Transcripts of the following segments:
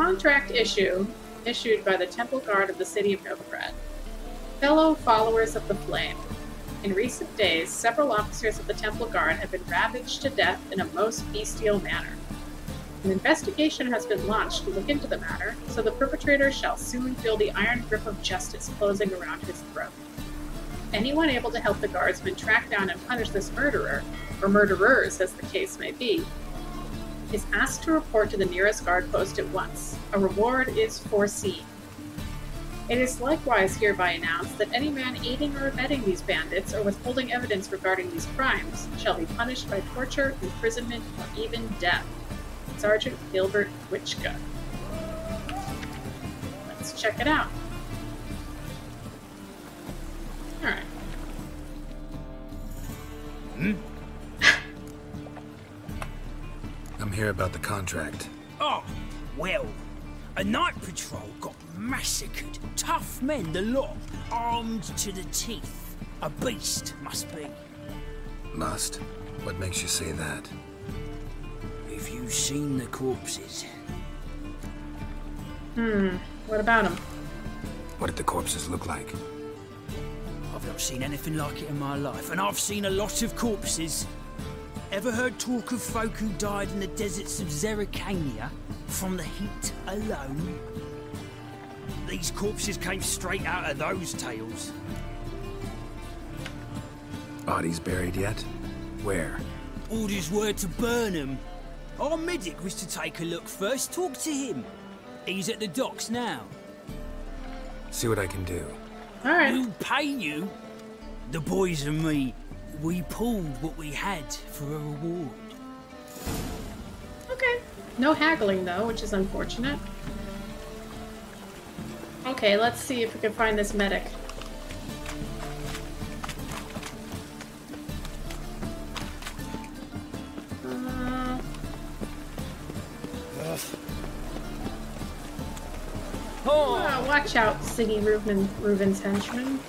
contract issued by the Temple Guard of the city of Novigrad. Fellow followers of the flame, in recent days, several officers of the Temple Guard have been ravaged to death in a most bestial manner. An investigation has been launched to look into the matter, so the perpetrator shall soon feel the iron grip of justice closing around his throat. Anyone able to help the guardsmen track down and punish this murderer, or murderers as the case may be, is asked to report to the nearest guard post at once. A reward is foreseen. It is likewise hereby announced that any man aiding or abetting these bandits or withholding evidence regarding these crimes shall be punished by torture, imprisonment, or even death. Sergeant Gilbert Witchka. Let's check it out. All right. I'm here about the contract. Oh, well. A night patrol got massacred. Tough men, the lot, armed to the teeth. A beast, must be. Must? What makes you say that? Have you seen the corpses? What about them? What did the corpses look like? I've not seen anything like it in my life, and I've seen a lot of corpses. Ever heard talk of folk who died in the deserts of Zeracania from the heat alone? These corpses came straight out of those tales. Bodies buried yet? Where? Orders were to burn them. Our medic was to take a look first. Talk to him. He's at the docks now. See what I can do. All right. We'll pay you. The boys and me. We pulled what we had for a reward. Okay. No haggling, though, which is unfortunate. Okay, let's see if we can find this medic. Oh, watch out, Siggy Reuben's henchman.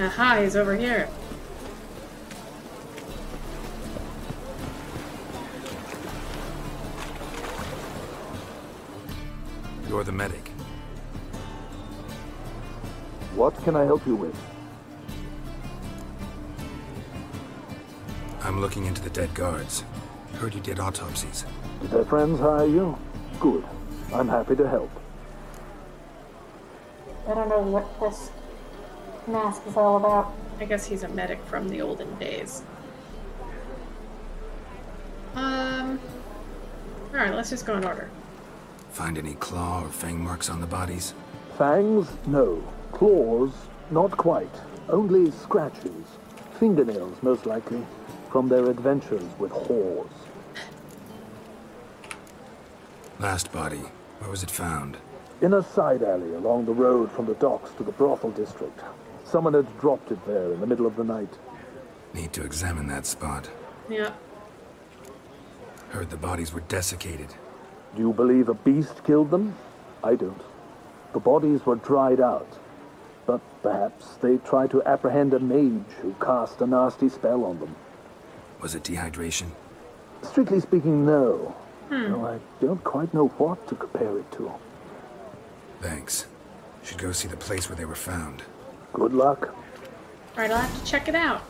Aha, he's over here. You're the medic. What can I help you with? I'm looking into the dead guards. Heard you did autopsies. Did their friends hire you? Good. I'm happy to help. I don't know what this mask is all about. I guess he's a medic from the olden days. Alright, let's just go in order. Find any claw or fang marks on the bodies? Fangs? No. Claws? Not quite. Only scratches. Fingernails, most likely, from their adventures with whores. Last body. Where was it found? In a side alley along the road from the docks to the brothel district. Someone had dropped it there in the middle of the night. Need to examine that spot. Yeah. Heard the bodies were desiccated. Do you believe a beast killed them? I don't. The bodies were dried out. But perhaps they tried to apprehend a mage who cast a nasty spell on them. Was it dehydration? Strictly speaking, no. No, I don't quite know what to compare it to. Thanks. Should go see the place where they were found. Good luck. Alright, I'll have to check it out.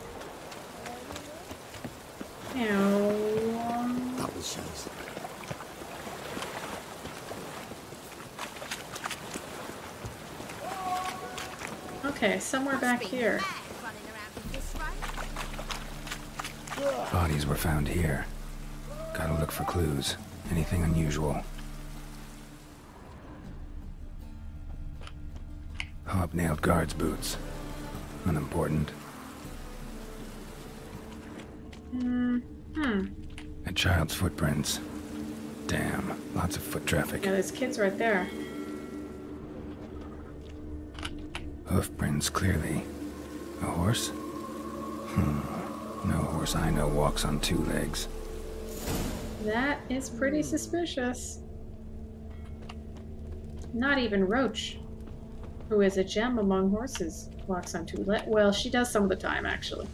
Okay, somewhere back here. Bodies were found here. Gotta look for clues. Anything unusual. Hobnailed guard's boots. Unimportant. A child's footprints. Damn, lots of foot traffic. Yeah, there's kids right there. Hoofprints, clearly. A horse? No horse I know walks on two legs. That is pretty suspicious. Not even Roach. who is a gem among horses, walks on two legs. Well, she does some of the time, actually.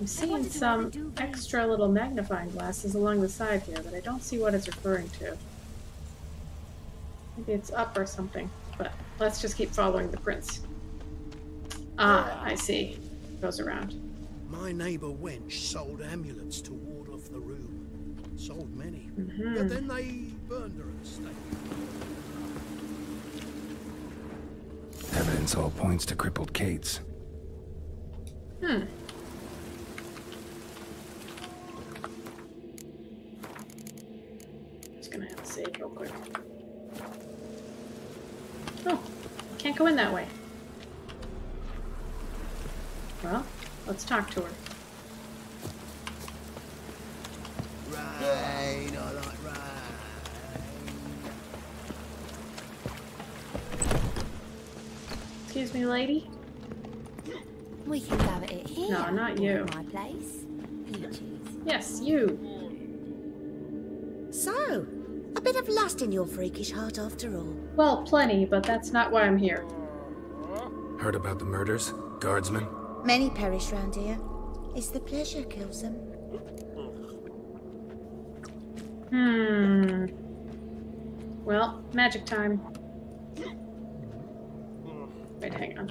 I'm seeing some extra little magnifying glasses along the side here, but I don't see what it's referring to. Maybe it's up or something, but let's just keep following the prints. Ah, I see. It goes around. My neighbour wench sold amulets to ward off the room. Sold many. Mm-hmm. But then they burned her at the stake. Evidence all points to crippled Kate's. Hmm. Gonna have to save real quick. Oh, can't go in that way. Well, let's talk to her. Rain, I like rain. Excuse me, lady. We can have it here. No, not you. My place. You choose. Yes, you. So. A bit of lust in your freakish heart after all. Well, plenty, but that's not why I'm here. Heard about the murders? Guardsmen? Many perish round here. It's the pleasure kills them. Hmm. Well, magic time. Wait, hang on.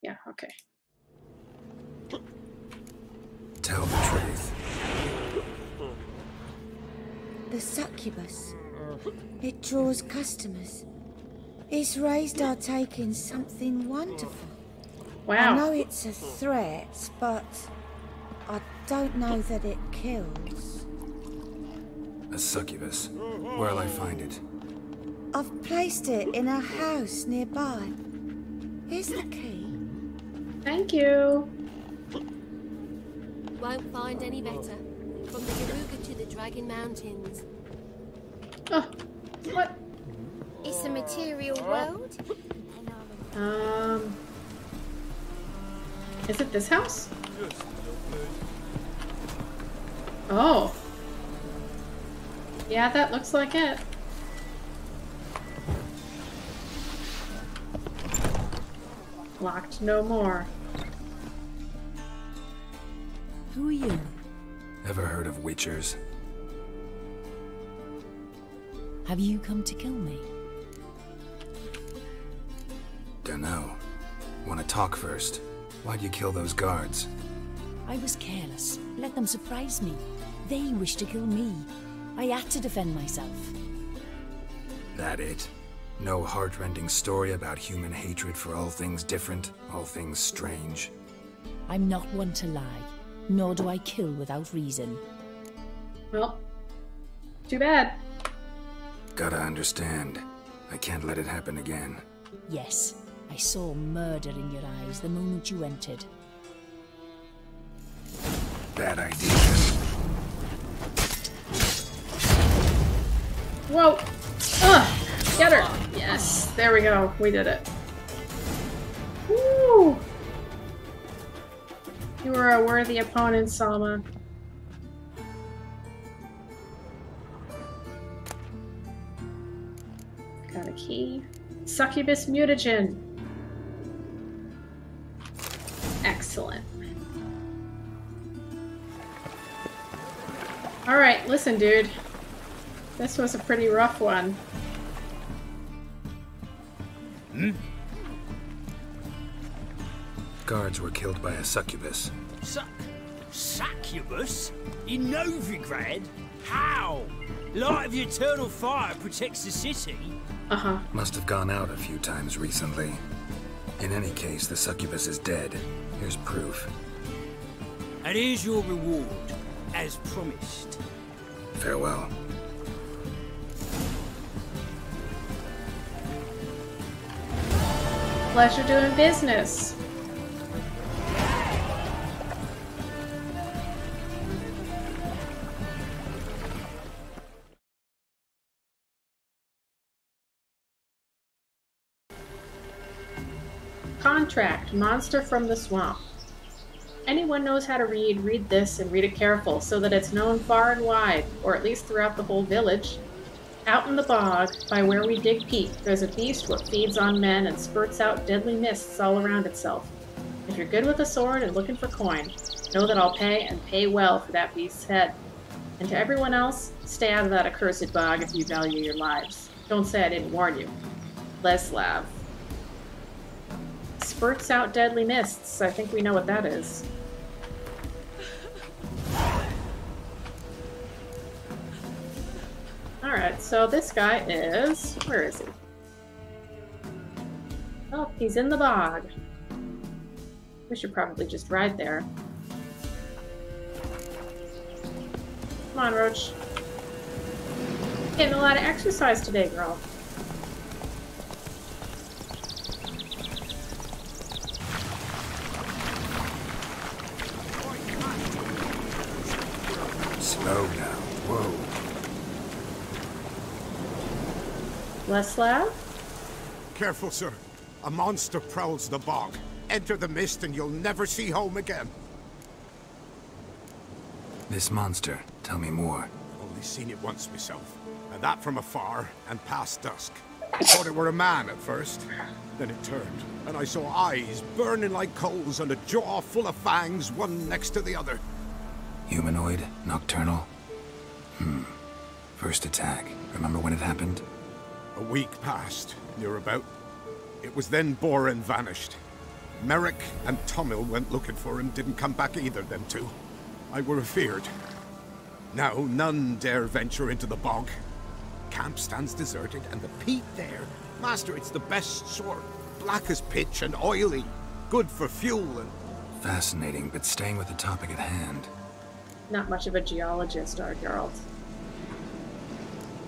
Yeah, okay. Tell the truth. The succubus. It draws customers. It's raised our taking something wonderful. Wow. I know it's a threat, but I don't know that it kills. A succubus. Where'll I find it? I've placed it in a house nearby. Here's the key. Thank you. Won't find any better. From the Yaruga to the Dragon Mountains. Oh, what? It's a material world. Is it this house? Oh. Yeah, that looks like it. Locked no more. Who are you? Ever heard of witchers? Have you come to kill me? Dunno. Wanna talk first? Why'd you kill those guards? I was careless. Let them surprise me. They wished to kill me. I had to defend myself. That it? No heart-rending story about human hatred for all things different, all things strange. I'm not one to lie. Nor do I kill without reason. Well, too bad. Gotta understand. I can't let it happen again. Yes, I saw murder in your eyes the moment you entered. Bad idea. Whoa! Ugh! Get her! Yes! There we go. We did it. Woo! You were a worthy opponent, Salma. Got a key. Succubus mutagen. Excellent. Alright, listen, dude. This was a pretty rough one. Hmm? Guards were killed by a succubus. Succubus? In Novigrad? How? Light of eternal fire protects the city. Uh-huh. Must have gone out a few times recently. In any case, the succubus is dead. Here's proof. And here's your reward, as promised. Farewell. Pleasure doing business. Contract. Monster from the swamp. anyone knows how to read, read this and read it careful so that it's known far and wide, or at least throughout the whole village. Out in the bog, by where we dig peat, there's a beast what feeds on men and spurts out deadly mists all around itself. If you're good with a sword and looking for coin, know that I'll pay and pay well for that beast's head. And to everyone else, stay out of that accursed bog if you value your lives. Don't say I didn't warn you. Leslav. Spurts out deadly mists. I think we know what that is. Alright, so this guy is... where is he? Oh, he's in the bog. We should probably just ride there. Come on, Roach. Getting a lot of exercise today, girl. Slow down. Whoa. Leslav? Careful, sir. A monster prowls the bog. Enter the mist and you'll never see home again. This monster, tell me more. I've only seen it once myself. And that from afar and past dusk. I thought it were a man at first. Then it turned, and I saw eyes burning like coals and a jaw full of fangs, one next to the other. Humanoid? Nocturnal? First attack. Remember when it happened? A week passed, near about. It was then Borin vanished. Merrick and Tomil went looking for him, didn't come back either, them two. I were afeard. Now none dare venture into the bog. Camp stands deserted, and the peat there. Master, it's the best sort. Black as pitch and oily. Good for fuel and... Fascinating, but staying with the topic at hand. Not much of a geologist, our Geralt.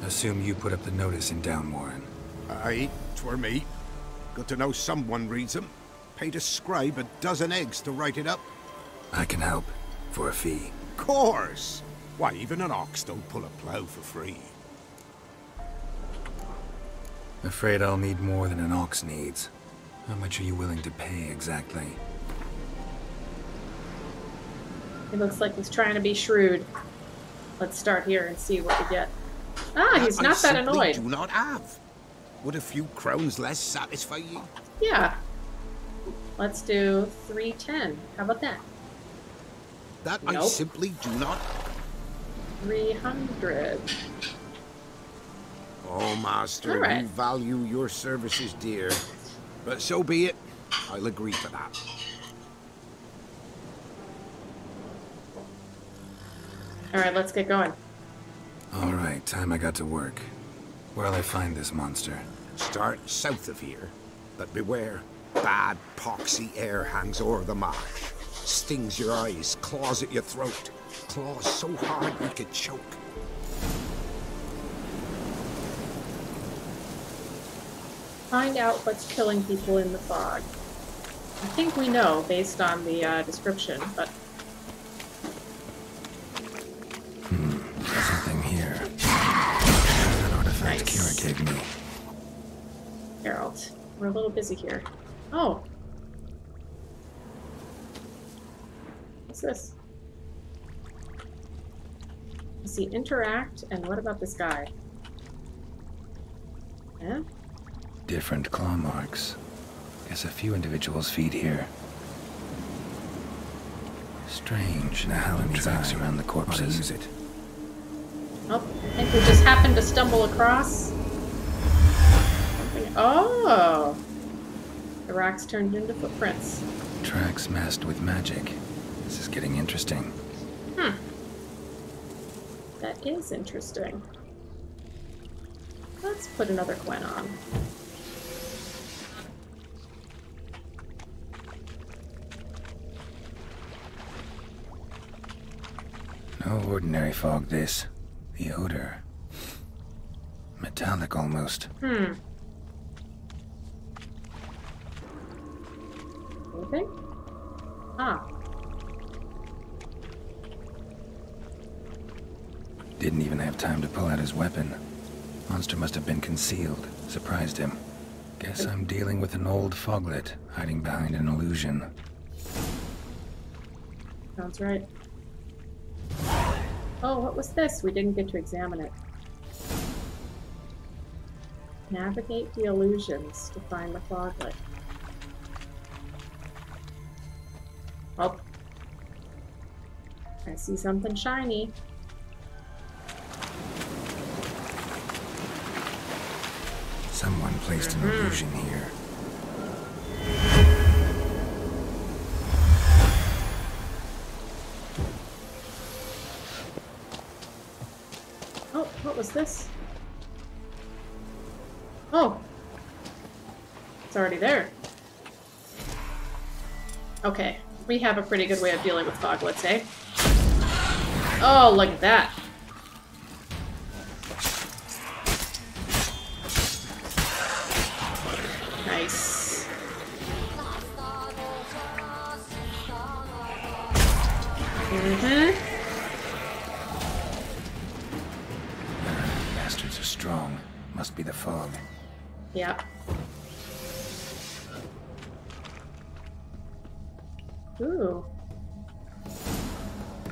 Assume you put up the notice in Downwarren. Aye, 'twere me. Got to know someone reads them. Paid a scribe a dozen eggs to write it up. I can help. For a fee. Course! Why, even an ox don't pull a plow for free. Afraid I'll need more than an ox needs. How much are you willing to pay, exactly? It looks like he's trying to be shrewd. Let's start here and see what we get. Ah, he's not that annoyed. Do not have. Would a few crowns less satisfy you? Yeah. Let's do 310. How about that? That nope. I simply do not. 300. Oh, master, right. We value your services, dear. But so be it. I'll agree to that. All right, let's get going. All right, time I got to work. Where'll I find this monster? Start south of here, but beware. Bad, poxy air hangs o'er the marsh. Stings your eyes, claws at your throat. Claws so hard you could choke. Find out what's killing people in the fog. I think we know based on the description, but... something here. An artifact Kira gave me. Geralt, we're a little busy here. Oh. This? Let's see, interact, and what about this guy? Yeah? Different claw marks. Guess a few individuals feed here. Strange. Now how many tracks around the corpses is it? Oh, I think we just happened to stumble across something. Oh! The rocks turned into footprints. Tracks masked with magic. This is getting interesting. That is interesting. Let's put another coin on. No ordinary fog, this. The odor. Metallic almost. Anything? Ah. Didn't even have time to pull out his weapon. Monster must have been concealed. Surprised him. Guess I'm dealing with an old foglet, hiding behind an illusion. Sounds right. Oh, what was this? We didn't get to examine it. Navigate the illusions to find the foglet. Oh. I see something shiny. Someone placed an illusion here. Oh, what was this? Oh! It's already there. Okay. We have a pretty good way of dealing with foglets, eh? Oh, look at that. Nice. Mm-hmm. Bastards are strong. Must be the fog. Yeah. Ooh.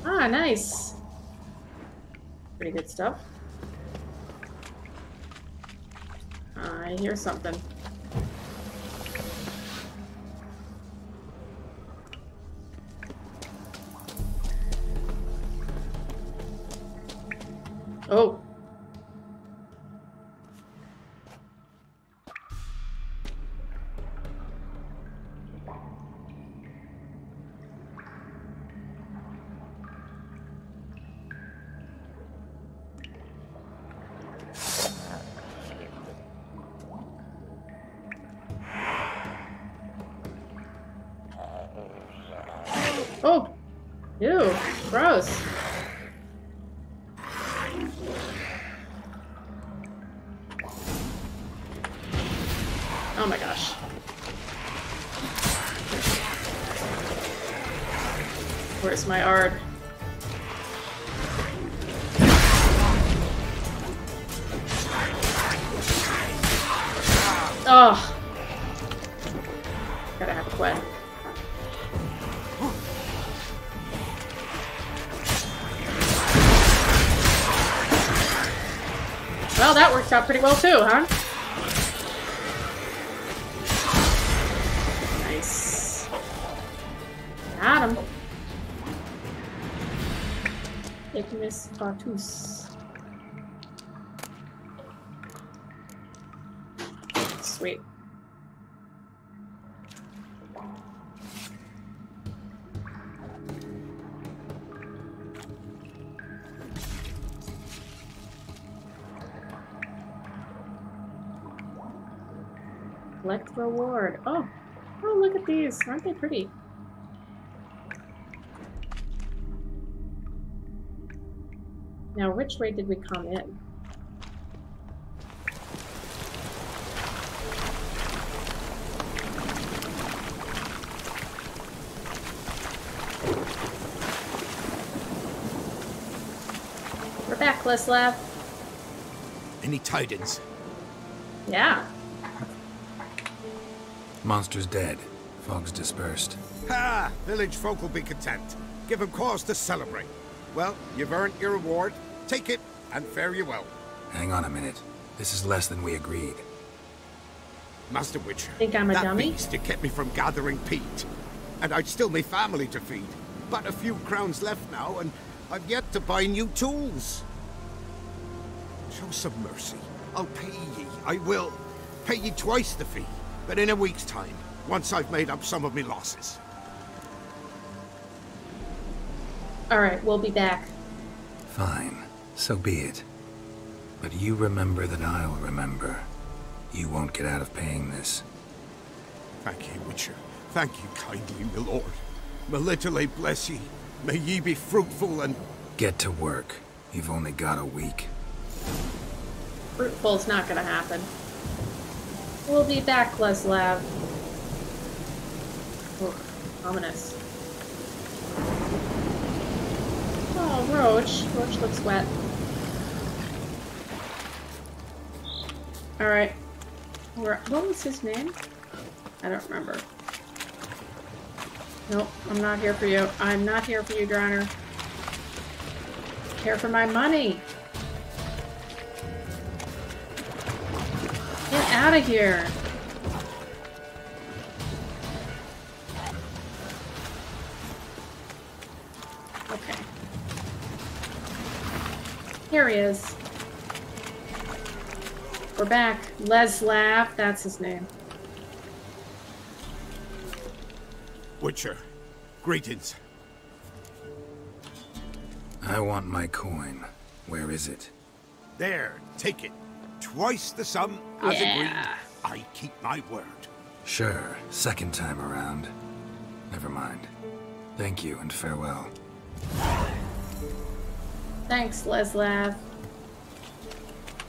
Ah, nice. Pretty good stuff. I hear something. Oh. My art. Oh, gotta have Gwen. Well, that worked out pretty well too, huh? Nice. Got him. Ignis Vatus. Sweet. Collect reward. Oh, oh, look at these. Aren't they pretty? Now, which way did we come in? We're back, Leslav. Any tidings? Yeah. Monster's dead. Fog's dispersed. Ha! Village folk will be content. Give them cause to celebrate. Well, you've earned your reward. Take it, and fare you well. Hang on a minute. This is less than we agreed. Master Witcher, think I'm a dummy? That beast, it kept me from gathering peat. And I'd still my family to feed. But a few crowns left now, and I've yet to buy new tools. Show some mercy. I'll pay ye, I will. Pay ye twice the fee, but in a week's time, once I've made up some of me losses. Alright, we'll be back. Fine. So be it. But you remember that I'll remember. You won't get out of paying this. Thank you, Witcher. Thank you kindly, my lord. My little bless ye. May ye be fruitful and... Get to work. You've only got a week. Fruitful's not gonna happen. We'll be back, Leslav. Oh, ominous. Oh, Roach. Roach looks wet. Alright. What was his name? I don't remember. Nope, I'm not here for you. I'm not here for you, Drowner. I'm here for my money. Get out of here. Okay. Here he is. We're back. Leslav, that's his name. Witcher, greetings. I want my coin. Where is it? There, take it. Twice the sum as agreed. I keep my word. Sure, second time around. Never mind. Thank you and farewell. Thanks, Leslav.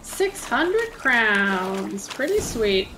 600 crowns. Pretty sweet.